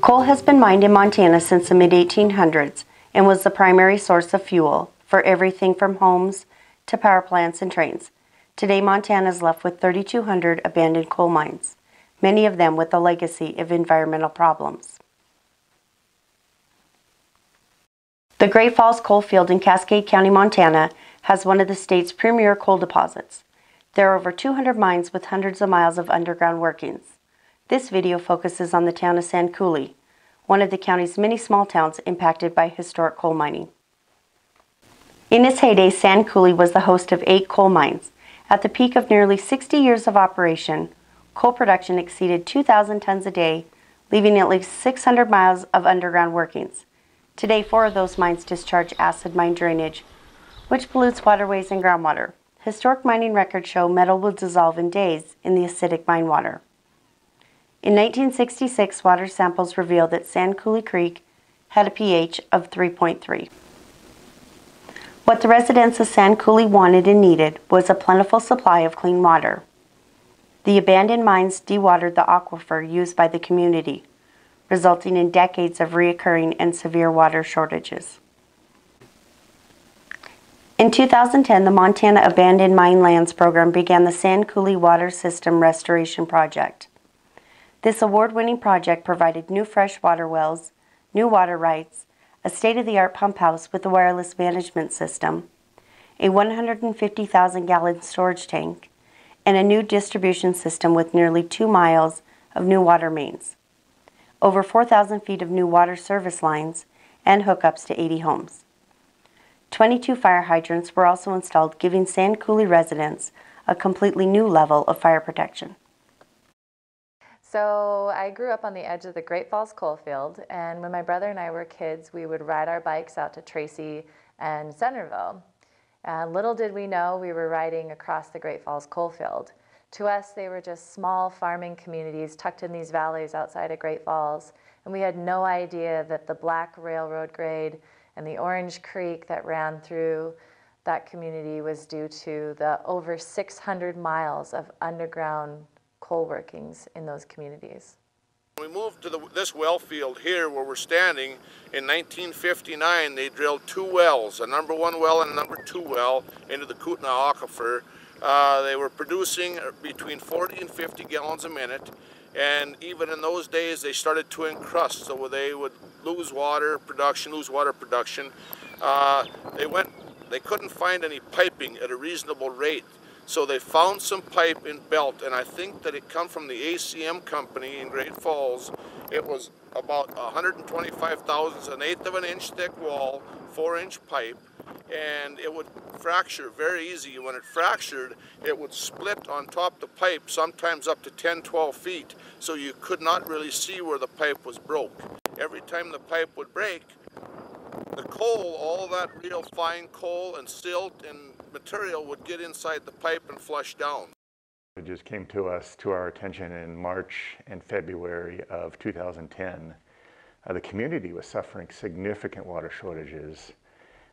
Coal has been mined in Montana since the mid-1800s and was the primary source of fuel for everything from homes to power plants and trains. Today, Montana is left with 3,200 abandoned coal mines, many of them with a legacy of environmental problems. The Great Falls Coalfield in Cascade County, Montana has one of the state's premier coal deposits. There are over 200 mines with hundreds of miles of underground workings. This video focuses on the town of Sand Coulee, one of the county's many small towns impacted by historic coal mining. In its heyday, Sand Coulee was the host of 8 coal mines. At the peak of nearly 60 years of operation, coal production exceeded 2,000 tons a day, leaving at least 600 miles of underground workings. Today, 4 of those mines discharge acid mine drainage, which pollutes waterways and groundwater. Historic mining records show metal will dissolve in days in the acidic mine water. In 1966, water samples revealed that Sand Coulee Creek had a pH of 3.3. What the residents of Sand Coulee wanted and needed was a plentiful supply of clean water. The abandoned mines dewatered the aquifer used by the community, resulting in decades of reoccurring and severe water shortages. In 2010, the Montana Abandoned Mine Lands Program began the Sand Coulee Water System Restoration Project. This award-winning project provided new freshwater wells, new water rights, a state-of-the-art pump house with a wireless management system, a 150,000-gallon storage tank, and a new distribution system with nearly 2 miles of new water mains, over 4,000 feet of new water service lines, and hookups to 80 homes. 22 fire hydrants were also installed, giving Sand Coulee residents a completely new level of fire protection. So I grew up on the edge of the Great Falls Coalfield, and when my brother and I were kids, we would ride our bikes out to Tracy and Centerville. Little did we know we were riding across the Great Falls Coalfield. To us, they were just small farming communities tucked in these valleys outside of Great Falls, and we had no idea that the black railroad grade and the Orange Creek that ran through that community was due to the over 600 miles of underground coal workings in those communities. We moved to this well field here where we're standing. In 1959, they drilled 2 wells, a number 1 well and a number 2 well, into the Kootenai Aquifer. They were producing between 40 and 50 gallons a minute, and even in those days they started to encrust, so they would lose water production. They couldn't find any piping at a reasonable rate. So they found some pipe in Belt, and I think that it come from the ACM company in Great Falls. It was about 125 thousandths, an eighth of an inch thick wall, 4-inch pipe, and it would fracture very easy. When it fractured, it would split on top of the pipe, sometimes up to 10, 12 feet, so you could not really see where the pipe was broke. Every time the pipe would break, the coal, all that real fine coal and silt and material would get inside the pipe and flush down. It just came to our attention in March and February of 2010. The community was suffering significant water shortages,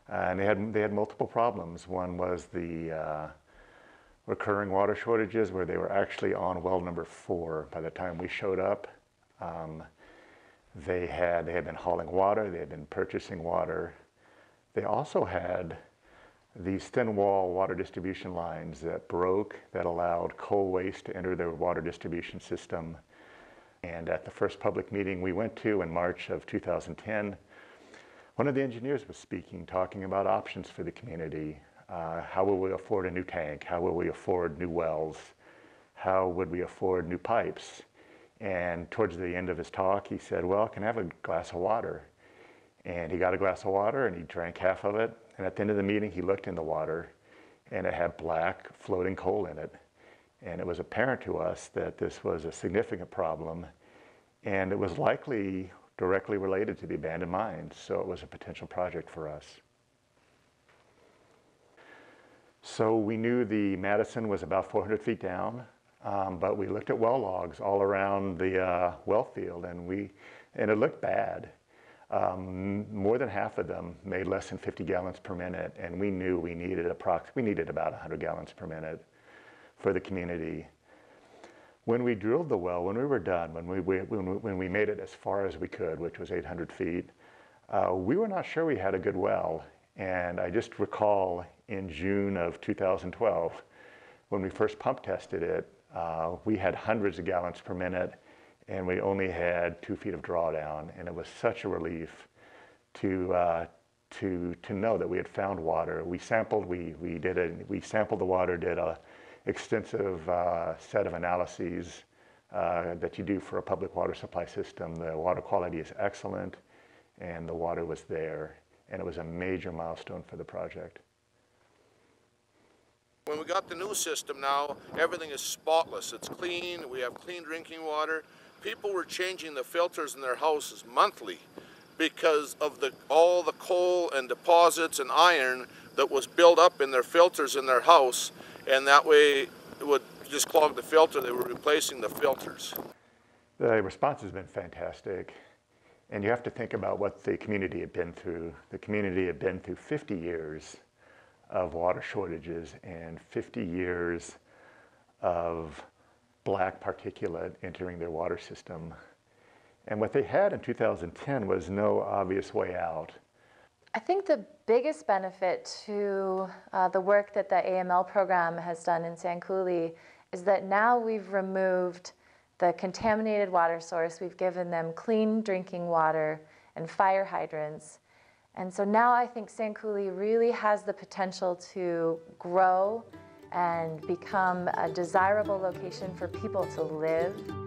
and they had multiple problems. One was the recurring water shortages, where they were actually on well number 4 by the time we showed up. They had been hauling water, they had been purchasing water. They also had these thin wall water distribution lines that broke, that allowed coal waste to enter their water distribution system. And at the first public meeting we went to in March of 2010, one of the engineers was speaking, talking about options for the community. How will we afford a new tank? How will we afford new wells? How would we afford new pipes? And towards the end of his talk, he said, well, can I have a glass of water? And he got a glass of water and he drank half of it. And at the end of the meeting, he looked in the water and it had black floating coal in it. And it was apparent to us that this was a significant problem, and it was likely directly related to the abandoned mines. So it was a potential project for us. So we knew the Madison was about 400 feet down. But we looked at well logs all around the well field, and it looked bad. More than half of them made less than 50 gallons per minute, and we knew we needed about 100 gallons per minute for the community. When we drilled the well, when we were done, when we made it as far as we could, which was 800 feet, we were not sure we had a good well. And I just recall in June of 2012, when we first pump tested it, we had hundreds of gallons per minute, and we only had 2 feet of drawdown. And it was such a relief to know that we had found water. We sampled, we sampled the water, did a extensive set of analyses that you do for a public water supply system. The water quality is excellent, and the water was there. And it was a major milestone for the project. When we got the new system now, everything is spotless. It's clean, we have clean drinking water. People were changing the filters in their houses monthly because of all the coal and deposits and iron that was built up in their filters in their house, and that way it would just clog the filter. They were replacing the filters. The response has been fantastic. And you have to think about what the community had been through. The community had been through 50 years of water shortages and 50 years of black particulate entering their water system. And what they had in 2010 was no obvious way out. I think the biggest benefit to the work that the AML program has done in Sand Coulee is that now we've removed the contaminated water source. We've given them clean drinking water and fire hydrants. And so now I think Sand Coulee really has the potential to grow and become a desirable location for people to live.